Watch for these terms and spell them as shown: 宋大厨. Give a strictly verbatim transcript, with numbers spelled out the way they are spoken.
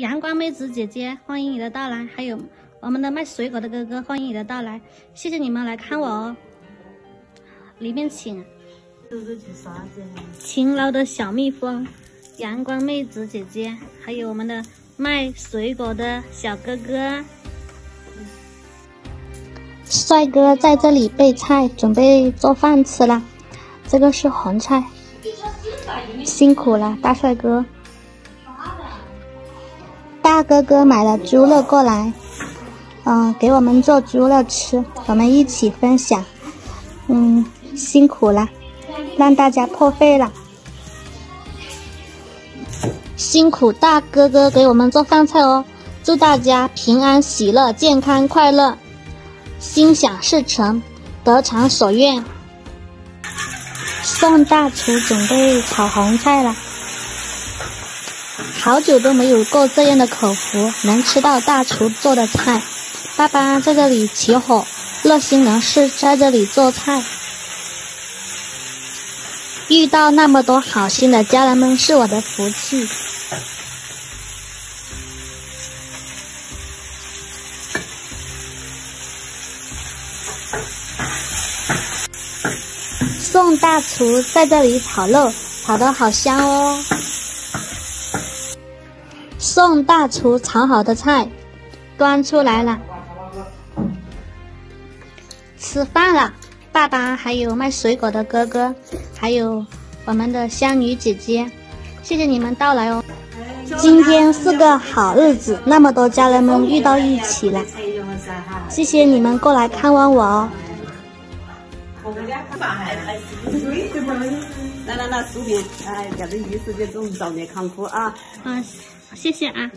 阳光妹子姐姐，欢迎你的到来，还有我们的卖水果的哥哥，欢迎你的到来，谢谢你们来看我哦。里面请。勤劳的小蜜蜂，阳光妹子姐姐，还有我们的卖水果的小哥哥。帅哥在这里备菜，准备做饭吃了。这个是红菜，辛苦了，大帅哥。大哥哥买了猪肉过来，嗯，给我们做猪肉吃，我们一起分享。嗯，辛苦了，让大家破费了。辛苦大哥哥给我们做饭菜哦，祝大家平安喜乐、健康快乐。心想事成，得偿所愿。宋大厨准备炒红菜了，好久都没有过这样的口福，能吃到大厨做的菜。爸爸在这里起火，热心人士在这里做菜。遇到那么多好心的家人们是我的福气。宋大厨在这里炒肉，炒得好香哦。宋大厨炒好的菜端出来了，吃饭了。爸爸还有卖水果的哥哥，还有我们的香女姐姐，谢谢你们到来哦。今天是个好日子，那么多家人们遇到一起了，谢谢你们过来看望我哦。来来来，薯饼，哎，感觉鱼世界中早年康复啊！啊，谢谢啊。